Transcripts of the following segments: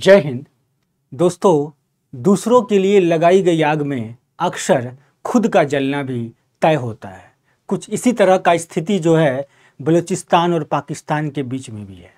जय हिंद दोस्तों, दूसरों के लिए लगाई गई आग में अक्सर खुद का जलना भी तय होता है। कुछ इसी तरह का स्थिति जो है बलूचिस्तान और पाकिस्तान के बीच में भी है।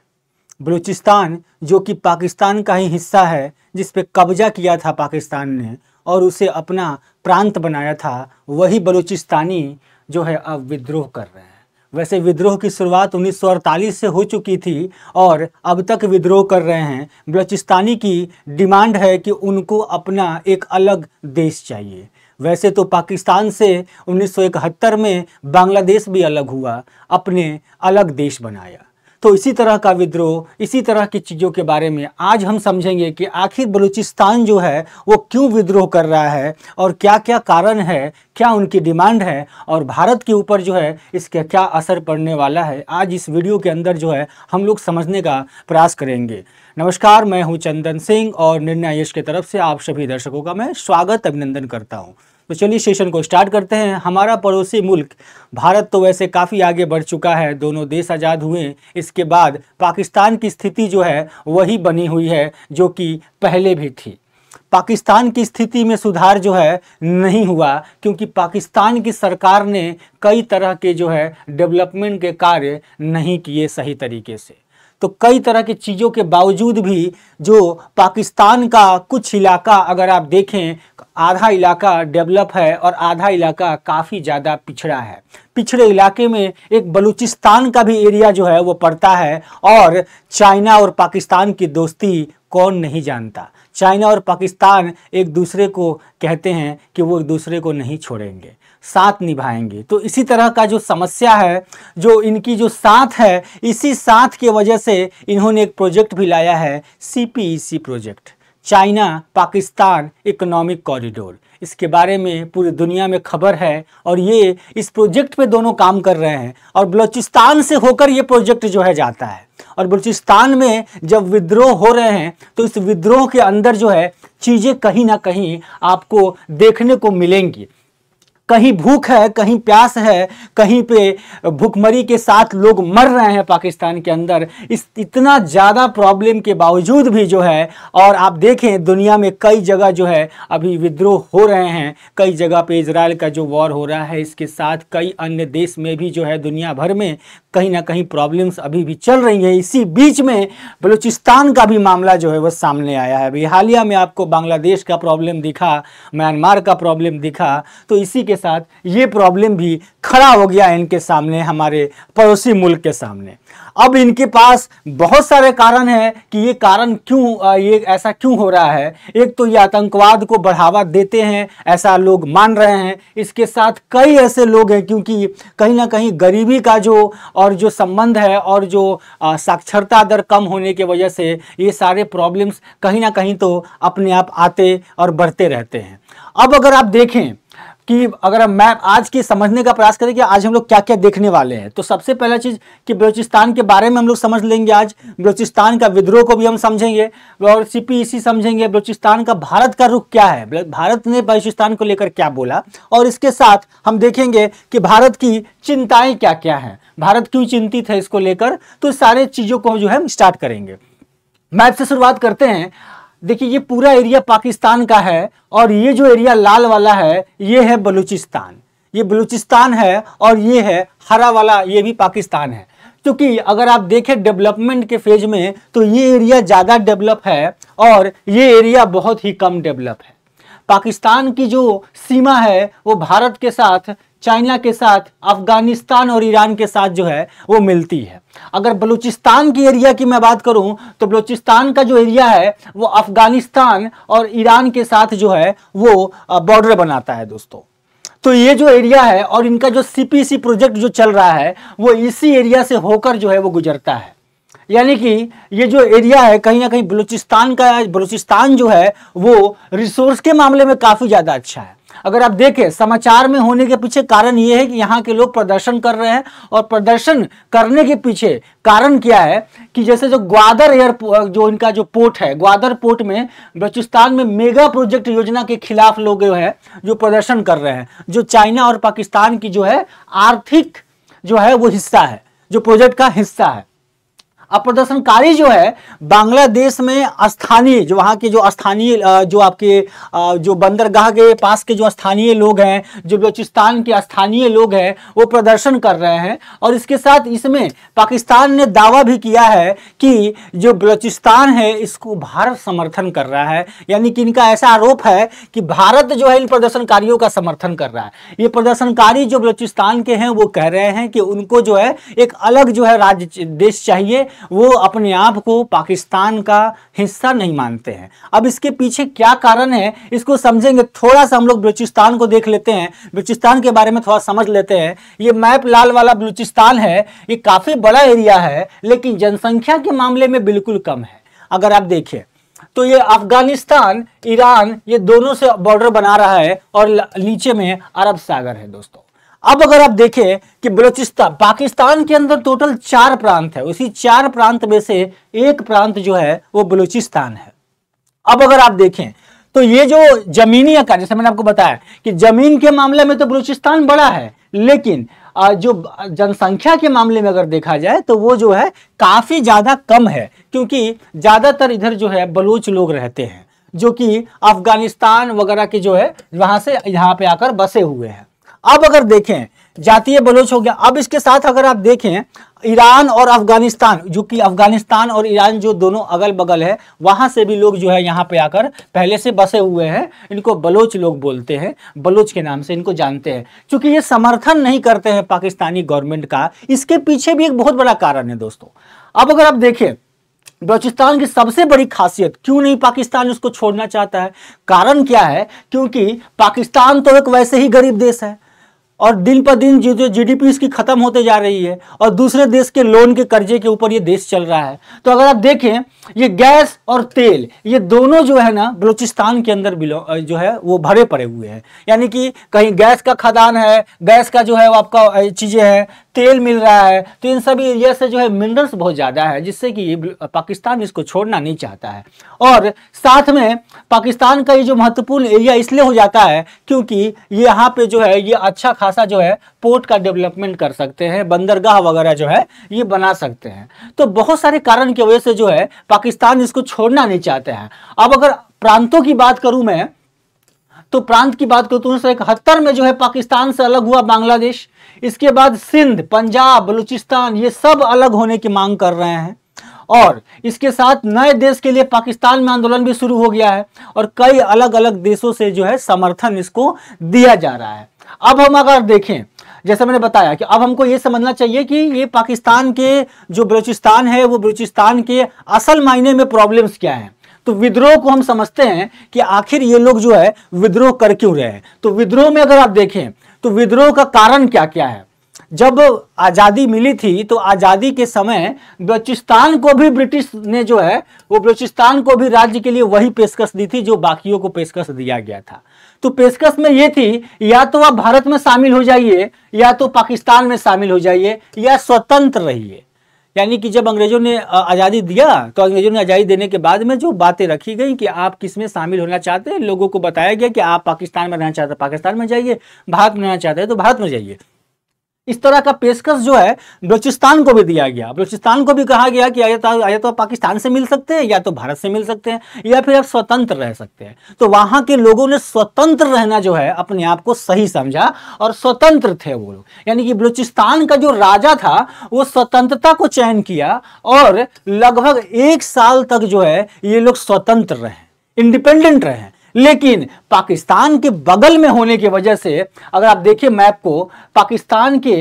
बलूचिस्तान जो कि पाकिस्तान का ही हिस्सा है, जिस पे कब्जा किया था पाकिस्तान ने और उसे अपना प्रांत बनाया था, वही बलूचिस्तानी जो है अब विद्रोह कर रहे हैं। वैसे विद्रोह की शुरुआत 1948 से हो चुकी थी और अब तक विद्रोह कर रहे हैं। बलूचिस्तानी की डिमांड है कि उनको अपना एक अलग देश चाहिए। वैसे तो पाकिस्तान से 1971 में बांग्लादेश भी अलग हुआ, अपने अलग देश बनाया। तो इसी तरह का विद्रोह, इसी तरह की चीज़ों के बारे में आज हम समझेंगे कि आखिर बलूचिस्तान जो है वो क्यों विद्रोह कर रहा है और क्या क्या कारण है, क्या उनकी डिमांड है और भारत के ऊपर जो है इसका क्या असर पड़ने वाला है। आज इस वीडियो के अंदर जो है हम लोग समझने का प्रयास करेंगे। नमस्कार, मैं हूं चंदन सिंह और निर्णय यश की तरफ से आप सभी दर्शकों का मैं स्वागत अभिनंदन करता हूँ। तो चलिए सेशन को स्टार्ट करते हैं। हमारा पड़ोसी मुल्क भारत तो वैसे काफ़ी आगे बढ़ चुका है। दोनों देश आज़ाद हुए इसके बाद पाकिस्तान की स्थिति जो है वही बनी हुई है जो कि पहले भी थी। पाकिस्तान की स्थिति में सुधार जो है नहीं हुआ, क्योंकि पाकिस्तान की सरकार ने कई तरह के जो है डेवलपमेंट के कार्य नहीं किए सही तरीके से। तो कई तरह की चीज़ों के बावजूद भी जो पाकिस्तान का कुछ इलाका अगर आप देखें, आधा इलाका डेवलप है और आधा इलाका काफ़ी ज़्यादा पिछड़ा है। पिछड़े इलाके में एक बलूचिस्तान का भी एरिया जो है वो पड़ता है। और चाइना और पाकिस्तान की दोस्ती कौन नहीं जानता। चाइना और पाकिस्तान एक दूसरे को कहते हैं कि वो एक दूसरे को नहीं छोड़ेंगे, साथ निभाएंगे। तो इसी तरह का जो समस्या है, जो इनकी जो साथ है, इसी साथ के वजह से इन्होंने एक प्रोजेक्ट भी लाया है, CPEC project, China Pakistan economic corridor. इसके बारे में पूरी दुनिया में खबर है और ये इस प्रोजेक्ट पे दोनों काम कर रहे हैं। और बलूचिस्तान से होकर ये प्रोजेक्ट जो है जाता है। और बलूचिस्तान में जब विद्रोह हो रहे हैं तो इस विद्रोह के अंदर जो है चीज़ें कहीं ना कहीं आपको देखने को मिलेंगी। कहीं भूख है, कहीं प्यास है, कहीं पे भुखमरी के साथ लोग मर रहे हैं पाकिस्तान के अंदर। इस इतना ज़्यादा प्रॉब्लम के बावजूद भी जो है, और आप देखें दुनिया में कई जगह जो है अभी विद्रोह हो रहे हैं। कई जगह पे इजराइल का जो वॉर हो रहा है, इसके साथ कई अन्य देश में भी जो है दुनिया भर में कहीं ना कहीं प्रॉब्लम्स अभी भी चल रही हैं। इसी बीच में बलूचिस्तान का भी मामला जो है वह सामने आया है। अभी हालिया में आपको बांग्लादेश का प्रॉब्लम दिखा, म्यांमार का प्रॉब्लम दिखा, तो इसी के साथ ये प्रॉब्लम भी खड़ा हो गया इनके सामने, हमारे पड़ोसी मुल्क के सामने। अब इनके पास बहुत सारे कारण हैं कि ये कारण क्यों, ये ऐसा क्यों हो रहा है। एक तो ये आतंकवाद को बढ़ावा देते हैं, ऐसा लोग मान रहे हैं। इसके साथ कई ऐसे लोग हैं, क्योंकि कहीं ना कहीं गरीबी का जो और जो संबंध है और जो साक्षरता दर कम होने की वजह से ये सारे प्रॉब्लम्स कहीं ना कहीं तो अपने आप आते और बढ़ते रहते हैं। अब अगर आप देखें कि अगर मैं आज की समझने का प्रयास करें कि आज हम लोग क्या क्या देखने वाले हैं, तो सबसे पहला चीज़ कि बलूचिस्तान के बारे में हम लोग समझ लेंगे। आज बलूचिस्तान का विद्रोह को भी हम समझेंगे और CPEC समझेंगे। बलूचिस्तान का भारत का रुख क्या है, भारत ने बलूचिस्तान को लेकर क्या बोला, और इसके साथ हम देखेंगे कि भारत की चिंताएँ क्या क्या हैं, भारत क्यों चिंतित है इसको लेकर। तो सारे चीज़ों को जो है हम स्टार्ट करेंगे। मैप से शुरुआत करते हैं। देखिए, ये पूरा एरिया पाकिस्तान का है और ये जो एरिया लाल वाला है ये है बलूचिस्तान। ये बलूचिस्तान है और ये है हरा वाला, ये भी पाकिस्तान है। क्योंकि अगर आप देखें डेवलपमेंट के फेज में तो ये एरिया ज़्यादा डेवलप है और ये एरिया बहुत ही कम डेवलप है। पाकिस्तान की जो सीमा है वो भारत के साथ, चाइना के साथ, अफगानिस्तान और ईरान के साथ जो है वो मिलती है। अगर बलूचिस्तान की एरिया की मैं बात करूं तो बलूचिस्तान का जो एरिया है वो अफगानिस्तान और ईरान के साथ जो है वो बॉर्डर बनाता है दोस्तों। तो ये जो एरिया है और इनका जो CPEC प्रोजेक्ट जो चल रहा है वो इसी एरिया से होकर जो है वो गुजरता है। यानी कि ये जो एरिया है कहीं ना कहीं बलूचिस्तान का, बलूचिस्तान जो है वो रिसोर्स के मामले में काफ़ी ज़्यादा अच्छा है। अगर आप देखें समाचार में होने के पीछे कारण ये है कि यहाँ के लोग प्रदर्शन कर रहे हैं, और प्रदर्शन करने के पीछे कारण क्या है कि जैसे जो ग्वादर एयरपोर्ट, जो इनका जो पोर्ट है, ग्वादर पोर्ट में बलूचिस्तान में मेगा प्रोजेक्ट योजना के खिलाफ लोग जो है जो प्रदर्शन कर रहे हैं, जो चाइना और पाकिस्तान की जो है आर्थिक जो है वो हिस्सा है, जो प्रोजेक्ट का हिस्सा है। अब प्रदर्शनकारी जो है बांग्लादेश में स्थानीय जो वहाँ के जो स्थानीय जो आपके जो बंदरगाह के पास के जो स्थानीय लोग हैं, जो बलूचिस्तान के स्थानीय लोग हैं, वो प्रदर्शन कर रहे हैं। और इसके साथ इसमें पाकिस्तान ने दावा भी किया है कि जो बलूचिस्तान है इसको भारत समर्थन कर रहा है, यानी कि इनका ऐसा आरोप है कि भारत जो है इन प्रदर्शनकारियों का समर्थन कर रहा है। ये प्रदर्शनकारी जो बलूचिस्तान के हैं वो कह रहे हैं कि उनको जो है एक अलग जो है राज्य देश चाहिए, वो अपने आप को पाकिस्तान का हिस्सा नहीं मानते हैं। अब इसके पीछे क्या कारण है इसको समझेंगे। थोड़ा सा हम लोग बलूचिस्तान को देख लेते हैं, बलूचिस्तान के बारे में थोड़ा समझ लेते हैं। ये मैप लाल वाला बलूचिस्तान है, ये काफ़ी बड़ा एरिया है लेकिन जनसंख्या के मामले में बिल्कुल कम है। अगर आप देखें तो ये अफगानिस्तान, ईरान, ये दोनों से बॉर्डर बना रहा है और नीचे में अरब सागर है दोस्तों। अब अगर आप देखें कि बलूचिस्तान, पाकिस्तान के अंदर टोटल 4 प्रांत है, उसी 4 प्रांत में से एक प्रांत जो है वो बलूचिस्तान है। अब अगर आप देखें तो ये जो जमीनी आकार, जैसे मैंने आपको बताया कि जमीन के मामले में तो बलूचिस्तान बड़ा है, लेकिन जो जनसंख्या के मामले में अगर देखा जाए तो वो जो है काफ़ी ज़्यादा कम है, क्योंकि ज़्यादातर इधर जो है बलूच लोग रहते हैं जो कि अफगानिस्तान वगैरह के जो है वहाँ से यहाँ पे आकर बसे हुए हैं। अब अगर देखें जातीय बलूच हो गया। अब इसके साथ अगर आप देखें ईरान और अफगानिस्तान, जो कि अफगानिस्तान और ईरान जो दोनों अगल बगल है, वहाँ से भी लोग जो है यहाँ पे आकर पहले से बसे हुए हैं। इनको बलूच लोग बोलते हैं, बलूच के नाम से इनको जानते हैं। चूंकि ये समर्थन नहीं करते हैं पाकिस्तानी गवर्नमेंट का, इसके पीछे भी एक बहुत बड़ा कारण है दोस्तों। अब अगर आप देखें बलूचिस्तान की सबसे बड़ी खासियत, क्यों नहीं पाकिस्तान उसको छोड़ना चाहता है, कारण क्या है, क्योंकि पाकिस्तान तो एक वैसे ही गरीब देश है और दिन पर दिन जो GDP इसकी खत्म होते जा रही है और दूसरे देश के लोन के कर्जे के ऊपर ये देश चल रहा है। तो अगर आप देखें ये गैस और तेल ये दोनों जो है ना बलूचिस्तान के अंदर जो है वो भरे पड़े हुए हैं, यानी कि कहीं गैस का खदान है, गैस का जो है वो आपका चीज़ें हैं, तेल मिल रहा है, तो इन सभी एरिया से जो है मिनरल्स बहुत ज़्यादा है, जिससे कि पाकिस्तान इसको छोड़ना नहीं चाहता है। और साथ में पाकिस्तान का ये जो महत्वपूर्ण एरिया इसलिए हो जाता है क्योंकि यहाँ पे जो है ये अच्छा खासा जो है पोर्ट का डेवलपमेंट कर सकते हैं, बंदरगाह वगैरह जो है ये बना सकते हैं। तो बहुत सारे कारण की वजह से जो है पाकिस्तान इसको छोड़ना नहीं चाहते हैं। अब अगर प्रांतों की बात करूँ मैं, तो प्रांत की बात करूँ तो 1971 में जो है पाकिस्तान से अलग हुआ बांग्लादेश। इसके बाद सिंध, पंजाब, बलूचिस्तान ये सब अलग होने की मांग कर रहे हैं और इसके साथ नए देश के लिए पाकिस्तान में आंदोलन भी शुरू हो गया है और कई अलग अलग देशों से जो है समर्थन इसको दिया जा रहा है। अब हम अगर देखें, जैसे मैंने बताया कि अब हमको ये समझना चाहिए कि ये पाकिस्तान के जो बलूचिस्तान है वो बलूचिस्तान के असल मायने में प्रॉब्लम्स क्या हैं। तो विद्रोह को हम समझते हैं कि आखिर ये लोग जो है विद्रोह कर क्यों रहे हैं। तो विद्रोह में अगर आप देखें तो विद्रोह का कारण क्या क्या है। जब आज़ादी मिली थी तो आज़ादी के समय बलूचिस्तान को भी ब्रिटिश ने जो है वो बलूचिस्तान को भी राज्य के लिए वही पेशकश दी थी जो बाकियों को पेशकश दिया गया था। तो पेशकश में ये थी, या तो आप भारत में शामिल हो जाइए, या तो पाकिस्तान में शामिल हो जाइए, या स्वतंत्र रहिए। यानी कि जब अंग्रेजों ने आज़ादी दिया तो अंग्रेजों ने आज़ादी देने के बाद में जो बातें रखी गई कि आप किस में शामिल होना चाहते हैं, लोगों को बताया गया कि आप पाकिस्तान में रहना चाहते हैं पाकिस्तान में जाइए, भारत में रहना चाहते हैं तो भारत में जाइए। इस तरह का पेशकश जो है बलूचिस्तान को भी दिया गया। बलूचिस्तान को भी कहा गया कि या तो आप पाकिस्तान से मिल सकते हैं, या तो भारत से मिल सकते हैं, या फिर आप स्वतंत्र रह सकते हैं। तो वहाँ के लोगों ने स्वतंत्र रहना जो है अपने आप को सही समझा और स्वतंत्र थे वो लोग। यानी कि बलूचिस्तान का जो राजा था वो स्वतंत्रता को चयन किया और लगभग 1 साल तक जो है ये लोग स्वतंत्र रहे, इंडिपेंडेंट रहे। लेकिन पाकिस्तान के बगल में होने की वजह से अगर आप देखें मैप को, पाकिस्तान के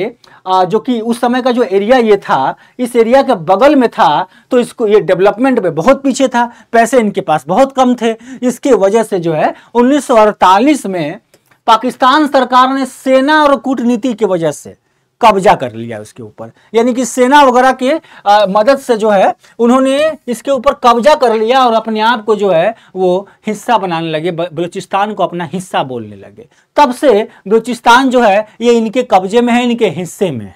जो कि उस समय का जो एरिया ये था, इस एरिया के बगल में था, तो इसको ये डेवलपमेंट में बहुत पीछे था, पैसे इनके पास बहुत कम थे। इसके वजह से जो है 1948 में पाकिस्तान सरकार ने सेना और कूटनीति की वजह से कब्जा कर लिया उसके ऊपर। यानी कि सेना वगैरह के मदद से जो है उन्होंने इसके ऊपर कब्जा कर लिया और अपने आप को जो है वो हिस्सा बनाने लगे, बलूचिस्तान को अपना हिस्सा बोलने लगे। तब से बलूचिस्तान जो है ये इनके कब्जे में है, इनके हिस्से में है।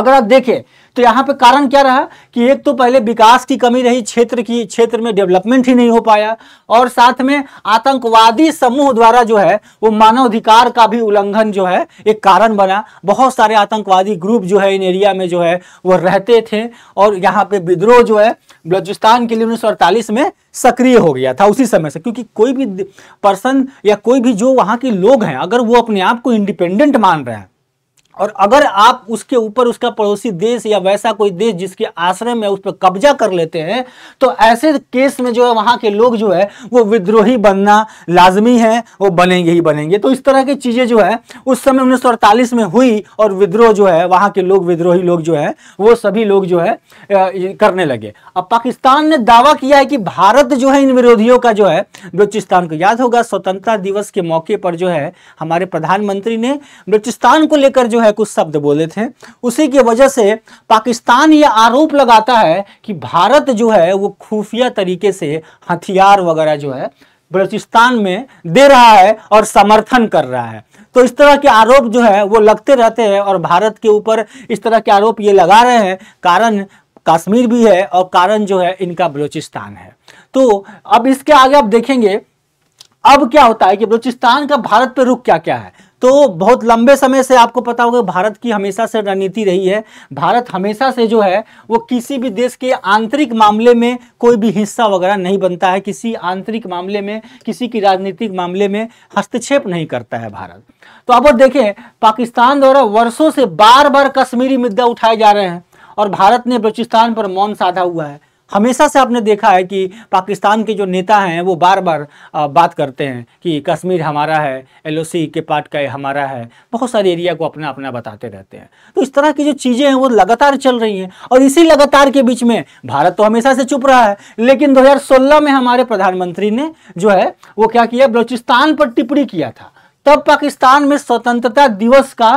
अगर आप देखें तो यहाँ पे कारण क्या रहा कि एक तो पहले विकास की कमी रही, क्षेत्र में डेवलपमेंट ही नहीं हो पाया, और साथ में आतंकवादी समूह द्वारा जो है वो मानवाधिकार का भी उल्लंघन जो है एक कारण बना। बहुत सारे आतंकवादी ग्रुप जो है इन एरिया में जो है वो रहते थे, और यहाँ पे विद्रोह जो है बलूचिस्तान के लिए 1948 में सक्रिय हो गया था उसी समय से, क्योंकि कोई भी पर्सन या कोई भी जो वहाँ के लोग हैं अगर वो अपने आप को इंडिपेंडेंट मान रहे हैं और अगर आप उसके ऊपर उसका पड़ोसी देश या वैसा कोई देश जिसके आश्रय में उस पर कब्जा कर लेते हैं, तो ऐसे केस में जो है वहाँ के लोग जो है वो विद्रोही बनना लाजमी है, वो बनेंगे ही बनेंगे। तो इस तरह की चीज़ें जो है उस समय 1948 में हुई, और विद्रोह जो है वहाँ के लोग विद्रोही लोग जो है वो सभी लोग जो है करने लगे। अब पाकिस्तान ने दावा किया है कि भारत जो है इन विरोधियों का जो है बलूचिस्तान को, याद होगा स्वतंत्रता दिवस के मौके पर जो है हमारे प्रधानमंत्री ने बलूचिस्तान को लेकर कुछ शब्द बोले थे, उसी की वजह से पाकिस्तान यह आरोप लगाता है कि भारत जो है वो खुफिया तरीके से हथियार वगैरह जो है बलूचिस्तान में दे रहा है और समर्थन कर रहा है। तो इस तरह के आरोप जो है वो लगते रहते हैं, और भारत के ऊपर इस तरह के आरोप ये लगा रहे हैं। कारण कश्मीर भी है और कारण जो है इनका बलूचिस्तान है। तो अब इसके आगे आप देखेंगे अब क्या होता है कि बलूचिस्तान का भारत पर रुख क्या क्या है। तो बहुत लंबे समय से आपको पता होगा भारत की हमेशा से रणनीति रही है, भारत हमेशा से जो है वो किसी भी देश के आंतरिक मामले में कोई भी हिस्सा वगैरह नहीं बनता है, किसी आंतरिक मामले में किसी की राजनीतिक मामले में हस्तक्षेप नहीं करता है भारत। तो अब देखें पाकिस्तान द्वारा वर्षों से बार बार कश्मीरी मुद्दा उठाए जा रहे हैं और भारत ने बलूचिस्तान पर मौन साधा हुआ है। हमेशा से आपने देखा है कि पाकिस्तान के जो नेता हैं वो बार बार बात करते हैं कि कश्मीर हमारा है, LOC के पार्ट का हमारा है, बहुत सारे एरिया को अपना अपना बताते रहते हैं। तो इस तरह की जो चीज़ें हैं वो लगातार चल रही हैं, और इसी लगातार के बीच में भारत तो हमेशा से चुप रहा है, लेकिन 2016 में हमारे प्रधानमंत्री ने जो है वो क्या किया, बलूचिस्तान पर टिप्पणी किया था। तब पाकिस्तान में स्वतंत्रता दिवस का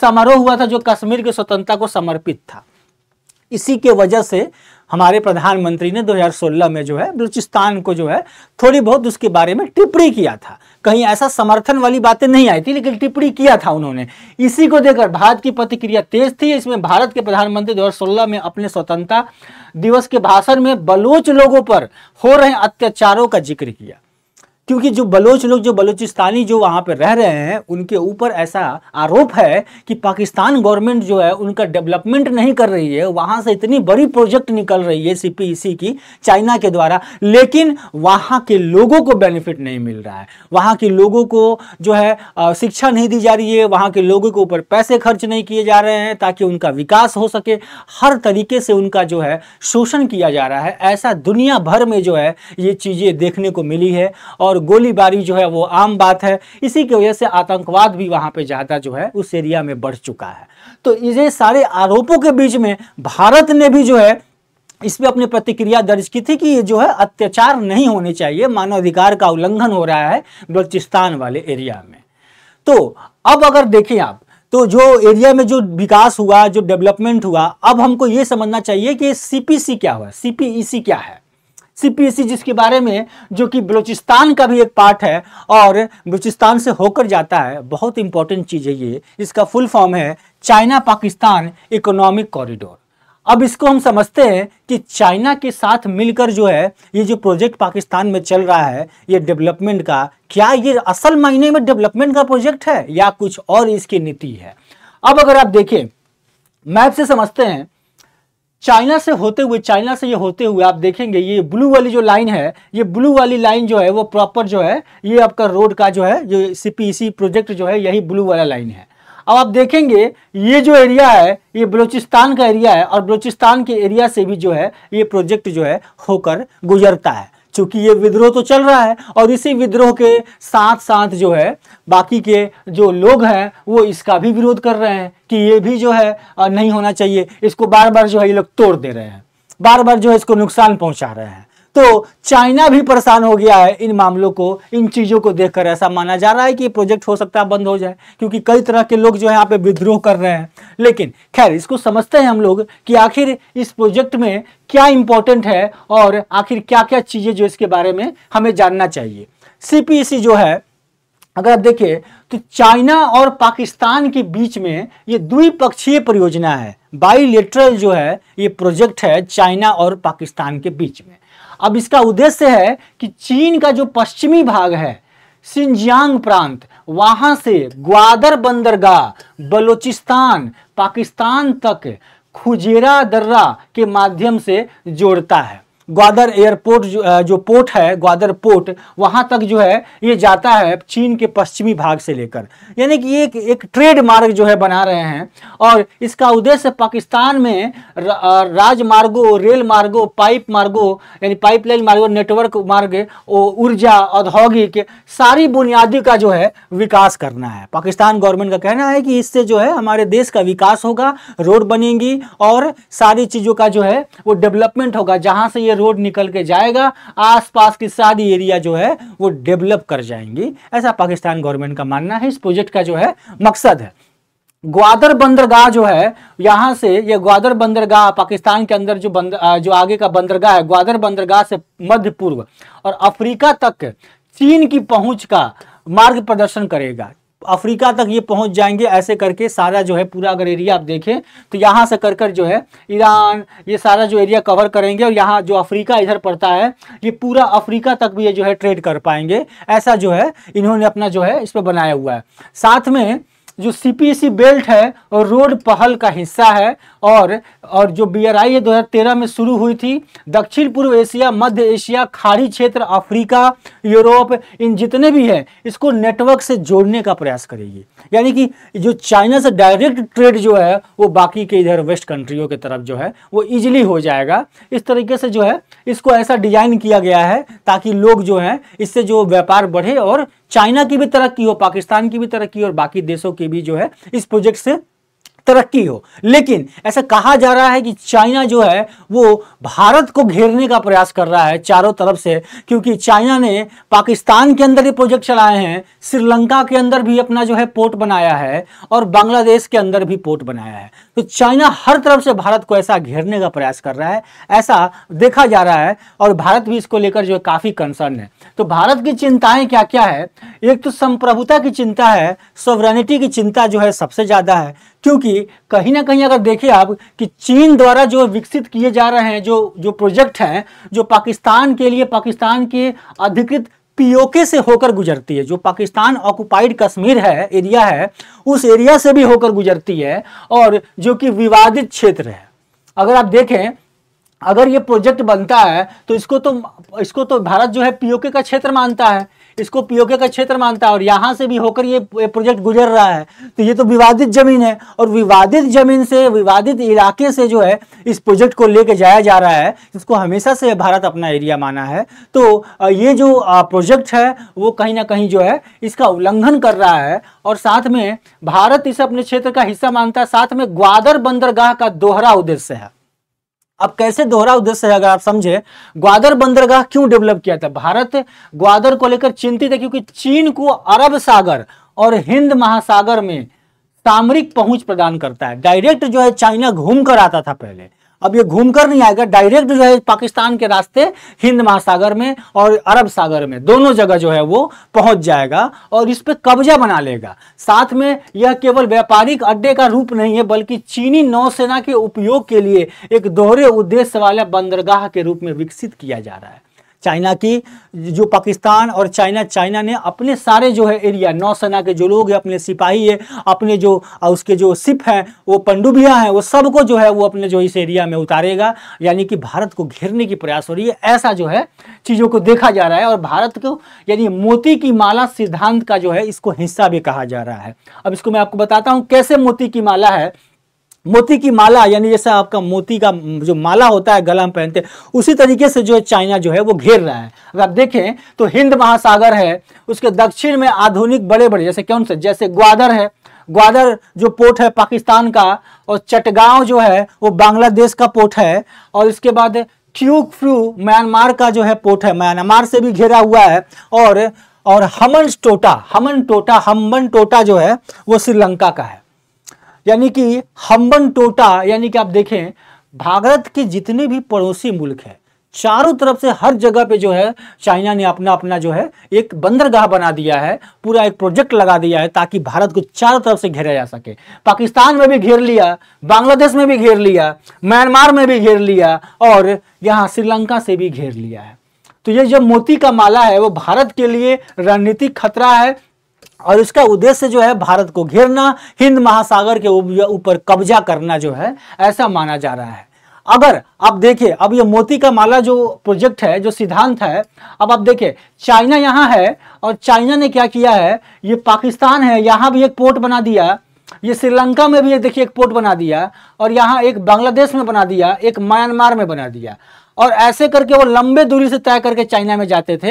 समारोह हुआ था जो कश्मीर की स्वतंत्रता को समर्पित था। इसी के वजह से हमारे प्रधानमंत्री ने 2016 में जो है बलूचिस्तान को जो है थोड़ी बहुत उसके बारे में टिप्पणी किया था। कहीं ऐसा समर्थन वाली बातें नहीं आई थी, लेकिन टिप्पणी किया था उन्होंने। इसी को देखकर भारत की प्रतिक्रिया तेज थी। इसमें भारत के प्रधानमंत्री 2016 में अपने स्वतंत्रता दिवस के भाषण में बलोच लोगों पर हो रहे अत्याचारों का जिक्र किया, क्योंकि जो बलोच लोग जो बलूचिस्तानी जो वहाँ पर रह रहे हैं उनके ऊपर ऐसा आरोप है कि पाकिस्तान गवर्नमेंट जो है उनका डेवलपमेंट नहीं कर रही है, वहाँ से इतनी बड़ी प्रोजेक्ट निकल रही है CPEC की चाइना के द्वारा, लेकिन वहाँ के लोगों को बेनिफिट नहीं मिल रहा है, वहाँ के लोगों को जो है शिक्षा नहीं दी जा रही है, वहाँ के लोगों के ऊपर पैसे खर्च नहीं किए जा रहे हैं ताकि उनका विकास हो सके, हर तरीके से उनका जो है शोषण किया जा रहा है। ऐसा दुनिया भर में जो है ये चीज़ें देखने को मिली है, और गोलीबारी जो है वो आम बात है। इसी की वजह से आतंकवाद भी वहां पे ज्यादा जो है उस एरिया में बढ़ चुका है। तो ये सारे आरोपों के बीच में भारत ने भी जो है इसमें अपनी प्रतिक्रिया दर्ज की थी कि ये जो है अत्याचार नहीं होने चाहिए, मानवाधिकार का उल्लंघन हो रहा है बलूचिस्तान वाले एरिया में। तो अब अगर देखें आप तो जो एरिया में जो विकास हुआ, जो डेवलपमेंट हुआ, अब हमको ये समझना चाहिए कि CPC क्या हुआ, CPEC क्या है। CPEC जिसके बारे में जो कि बलूचिस्तान का भी एक पार्ट है और बलूचिस्तान से होकर जाता है, बहुत इंपॉर्टेंट चीज़ है ये। इसका फुल फॉर्म है चाइना पाकिस्तान इकोनॉमिक कॉरिडोर। अब इसको हम समझते हैं कि चाइना के साथ मिलकर जो है ये जो प्रोजेक्ट पाकिस्तान में चल रहा है ये डेवलपमेंट का, क्या ये असल मायने में डेवलपमेंट का प्रोजेक्ट है या कुछ और इसकी नीति है। अब अगर आप देखें मैप से समझते हैं, चाइना से ये होते हुए आप देखेंगे ये ब्लू वाली जो लाइन है, ये ब्लू वाली लाइन जो है वो प्रॉपर जो है ये आपका रोड का जो है जो CPEC प्रोजेक्ट जो है यही ब्लू वाला लाइन है। अब आप देखेंगे ये जो एरिया है ये बलूचिस्तान का एरिया है, और बलूचिस्तान के एरिया से भी जो है ये प्रोजेक्ट जो है होकर गुजरता है। चूँकि ये विद्रोह तो चल रहा है और इसी विद्रोह के साथ साथ जो है बाकी के जो लोग हैं वो इसका भी विरोध कर रहे हैं कि ये भी जो है नहीं होना चाहिए, इसको बार बार जो है ये लोग तोड़ दे रहे हैं, बार बार जो है इसको नुकसान पहुंचा रहे हैं। तो चाइना भी परेशान हो गया है इन मामलों को, इन चीज़ों को देखकर ऐसा माना जा रहा है कि ये प्रोजेक्ट हो सकता है बंद हो जाए, क्योंकि कई तरह के लोग जो है यहाँ पे विद्रोह कर रहे हैं। लेकिन खैर इसको समझते हैं हम लोग कि आखिर इस प्रोजेक्ट में क्या इम्पोर्टेंट है और आखिर क्या क्या चीज़ें जो इसके बारे में हमें जानना चाहिए। CPEC जो है अगर आप देखिए तो चाइना और पाकिस्तान के बीच में ये द्विपक्षीय परियोजना है, बाईलेटरल जो है ये प्रोजेक्ट है चाइना और पाकिस्तान के बीच में। अब इसका उद्देश्य है कि चीन का जो पश्चिमी भाग है सिंज्यांग प्रांत, वहाँ से ग्वादर बंदरगाह बलूचिस्तान पाकिस्तान तक खुजेरा दर्रा के माध्यम से जोड़ता है। ग्वादर एयरपोर्ट जो पोर्ट है, ग्वादर पोर्ट, वहाँ तक जो है ये जाता है चीन के पश्चिमी भाग से लेकर, यानी कि एक ट्रेड मार्ग जो है बना रहे हैं। और इसका उद्देश्य पाकिस्तान में राजमार्गों, रेल मार्गों, पाइप मार्गों यानी पाइपलाइन मार्गों, नेटवर्क मार्ग, ऊर्जा, औद्योगिक, सारी बुनियादी का जो है विकास करना है। पाकिस्तान गवर्नमेंट का कहना है कि इससे जो है हमारे देश का विकास होगा, रोड बनेंगी और सारी चीज़ों का जो है वो डेवलपमेंट होगा। जहाँ से रोड निकल के जाएगा आसपास की सारी एरिया जो है वो डेवलप कर जाएंगी, ऐसा पाकिस्तान गवर्नमेंट का मानना है। इस प्रोजेक्ट का जो है मकसद है ग्वादर बंदरगाह जो है, यहाँ से ये ग्वादर बंदरगाह पाकिस्तान के अंदर जो आगे का बंदरगाह है, ग्वादर बंदरगाह से मध्य पूर्व और अफ्रीका तक चीन की पहुंच का मार्ग प्रदर्शन करेगा। अफ्रीका तक ये पहुंच जाएंगे, ऐसे करके सारा जो है पूरा अगर एरिया आप देखें तो यहाँ से कर कर जो है ईरान, ये सारा जो एरिया कवर करेंगे और यहाँ जो अफ्रीका इधर पड़ता है ये पूरा अफ्रीका तक भी ये जो है ट्रेड कर पाएंगे, ऐसा जो है इन्होंने अपना जो है इस पर बनाया हुआ है। साथ में जो CPC बेल्ट है और रोड पहल का हिस्सा है और जो BRI है 2013 में शुरू हुई थी, दक्षिण पूर्व एशिया, मध्य एशिया, खाड़ी क्षेत्र, अफ्रीका, यूरोप, इन जितने भी हैं इसको नेटवर्क से जोड़ने का प्रयास करेगी। यानी कि जो चाइना से डायरेक्ट ट्रेड जो है वो बाकी के इधर वेस्ट कंट्रियों के तरफ जो है वो ईजिली हो जाएगा। इस तरीके से जो है इसको ऐसा डिजाइन किया गया है ताकि लोग जो हैं इससे जो व्यापार बढ़े और चाइना की भी तरक्की हो, पाकिस्तान की भी तरक्की हो और बाकी देशों की भी जो है इस प्रोजेक्ट से तरक्की हो। लेकिन ऐसा कहा जा रहा है कि चाइना जो है वो भारत को घेरने का प्रयास कर रहा है चारों तरफ से, क्योंकि चाइना ने पाकिस्तान के अंदर ये प्रोजेक्ट चलाए हैं, श्रीलंका के अंदर भी अपना जो है पोर्ट बनाया है और बांग्लादेश के अंदर भी पोर्ट बनाया है। तो चाइना हर तरफ से भारत को ऐसा घेरने का प्रयास कर रहा है, ऐसा देखा जा रहा है और भारत भी इसको लेकर जो है काफ़ी कंसर्न है। तो भारत की चिंताएँ क्या क्या है? एक तो संप्रभुता की चिंता है, सॉवरेनिटी की चिंता जो है सबसे ज़्यादा है, क्योंकि कहीं ना कहीं अगर देखिए आप कि चीन द्वारा जो विकसित किए जा रहे हैं जो प्रोजेक्ट हैं, जो पाकिस्तान के लिए पाकिस्तान के अधिकृत पीओके से होकर गुजरती है, जो पाकिस्तान ऑक्युपाइड कश्मीर है एरिया है, उस एरिया से भी होकर गुजरती है और जो कि विवादित क्षेत्र है। अगर आप देखें, अगर ये प्रोजेक्ट बनता है तो इसको तो भारत जो है पीओके का क्षेत्र मानता है, इसको पीओके का क्षेत्र मानता है और यहाँ से भी होकर ये प्रोजेक्ट गुजर रहा है, तो ये तो विवादित ज़मीन है और विवादित ज़मीन से, विवादित इलाके से जो है इस प्रोजेक्ट को लेके जाया जा रहा है। इसको हमेशा से भारत अपना एरिया माना है, तो ये जो प्रोजेक्ट है वो कहीं ना कहीं जो है इसका उल्लंघन कर रहा है और साथ में भारत इसे अपने क्षेत्र का हिस्सा मानता है। साथ में ग्वादर बंदरगाह का दोहरा उद्देश्य है। अब कैसे दोहरा उद्देश्य है अगर आप समझे, ग्वादर बंदरगाह क्यों डेवलप किया था? भारत ग्वादर को लेकर चिंतित है क्योंकि चीन को अरब सागर और हिंद महासागर में सामरिक पहुंच प्रदान करता है। डायरेक्ट जो है चाइना घूम कर आता था पहले, अब ये घूम कर नहीं आएगा, डायरेक्ट जो है पाकिस्तान के रास्ते हिंद महासागर में और अरब सागर में दोनों जगह जो है वो पहुंच जाएगा और इस पे कब्जा बना लेगा। साथ में यह केवल व्यापारिक अड्डे का रूप नहीं है बल्कि चीनी नौसेना के उपयोग के लिए एक दोहरे उद्देश्य वाला बंदरगाह के रूप में विकसित किया जा रहा है। चाइना की जो पाकिस्तान और चाइना ने अपने सारे जो है एरिया, नौसेना के जो लोग हैं, अपने सिपाही है, अपने जो उसके जो शिप हैं, वो पनडुब्बियां हैं, वो सबको जो है वो अपने जो इस एरिया में उतारेगा। यानी कि भारत को घेरने की प्रयास हो रही है, ऐसा जो है चीज़ों को देखा जा रहा है और भारत को यानी मोती की माला सिद्धांत का जो है इसको हिस्सा भी कहा जा रहा है। अब इसको मैं आपको बताता हूँ कैसे मोती की माला है। मोती की माला यानी जैसा आपका मोती का जो माला होता है गला में पहनते, उसी तरीके से जो है चाइना जो है वो घेर रहा है। अगर आप देखें तो हिंद महासागर है, उसके दक्षिण में आधुनिक बड़े बड़े जैसे कौन से, जैसे ग्वादर है, ग्वादर जो पोर्ट है पाकिस्तान का, और चटगांव जो है वो बांग्लादेश का पोर्ट है, और इसके बाद क्यूक फ्यू म्यांमार का जो है पोर्ट है, म्यांमार से भी घेरा हुआ है, और हंबनटोटा जो है वो श्रीलंका का है। यानी कि हंबनटोटा, यानी कि आप देखें भारत के जितने भी पड़ोसी मुल्क हैं चारों तरफ से हर जगह पे जो है चाइना ने अपना अपना जो है एक बंदरगाह बना दिया है, पूरा एक प्रोजेक्ट लगा दिया है ताकि भारत को चारों तरफ से घेरा जा सके। पाकिस्तान में भी घेर लिया, बांग्लादेश में भी घेर लिया, म्यांमार में भी घेर लिया और यहाँ श्रीलंका से भी घेर लिया है। तो ये जो मोती का माला है वो भारत के लिए रणनीतिक खतरा है और इसका उद्देश्य जो है भारत को घेरना, हिंद महासागर के ऊपर कब्जा करना जो है ऐसा माना जा रहा है। अगर आप देखिए अब ये मोती का माला जो प्रोजेक्ट है, जो सिद्धांत है, अब आप देखिए चाइना यहाँ है और चाइना ने क्या किया है, ये पाकिस्तान है यहाँ भी एक पोर्ट बना दिया, ये श्रीलंका में भी देखिए एक पोर्ट बना दिया और यहाँ एक बांग्लादेश में बना दिया, एक म्यांमार में बना दिया और ऐसे करके वो लंबे दूरी से तय करके चाइना में जाते थे।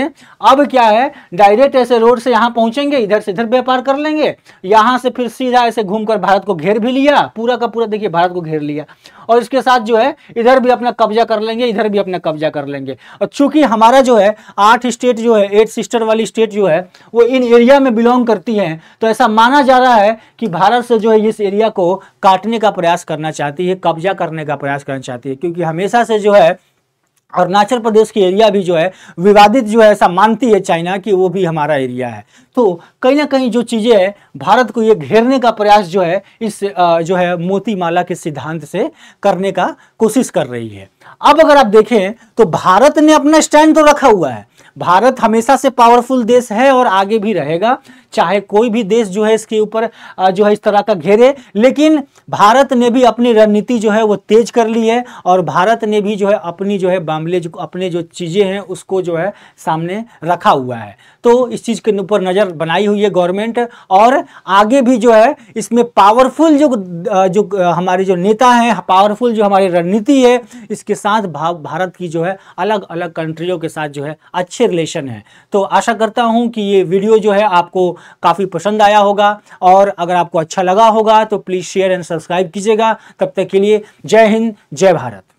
अब क्या है डायरेक्ट ऐसे रोड से यहाँ पहुँचेंगे, इधर से इधर व्यापार कर लेंगे, यहाँ से फिर सीधा ऐसे घूमकर भारत को घेर भी लिया, पूरा का पूरा देखिए भारत को घेर लिया और इसके साथ जो है इधर भी अपना कब्जा कर लेंगे, इधर भी अपना कब्जा कर लेंगे। और चूंकि हमारा जो है 8 स्टेट जो है 8 सिस्टर वाली स्टेट जो है वो इन एरिया में बिलोंग करती हैं तो ऐसा माना जा रहा है कि भारत से जो है इस एरिया को काटने का प्रयास करना चाहती है, कब्जा करने का प्रयास करना चाहती है क्योंकि हमेशा से जो है अरुणाचल प्रदेश की एरिया भी जो है विवादित जो है ऐसा मानती है चाइना कि वो भी हमारा एरिया है। तो कहीं ना कहीं जो चीज़ें है भारत को ये घेरने का प्रयास जो है इस जो है मोती माला के सिद्धांत से करने का कोशिश कर रही है। अब अगर आप देखें तो भारत ने अपना स्टैंड तो रखा हुआ है, भारत हमेशा से पावरफुल देश है और आगे भी रहेगा, चाहे कोई भी देश जो है इसके ऊपर जो है इस तरह का घेरे, लेकिन भारत ने भी अपनी रणनीति जो है वो तेज कर ली है और भारत ने भी जो है अपनी जो है मामले जो अपने जो चीज़ें हैं उसको जो है सामने रखा हुआ है। तो इस चीज़ के ऊपर नज़र बनाई हुई है गवर्नमेंट और आगे भी जो है इसमें पावरफुल जो हमारे जो नेता हैं, पावरफुल जो हमारी रणनीति है, इसके साथ भारत की जो है अलग अलग कंट्रियों के साथ जो है अच्छे रिलेशन है। तो आशा करता हूं कि ये वीडियो जो है आपको काफ़ी पसंद आया होगा और अगर आपको अच्छा लगा होगा तो प्लीज़ शेयर एंड सब्सक्राइब कीजिएगा। तब तक के लिए जय हिंद, जय भारत।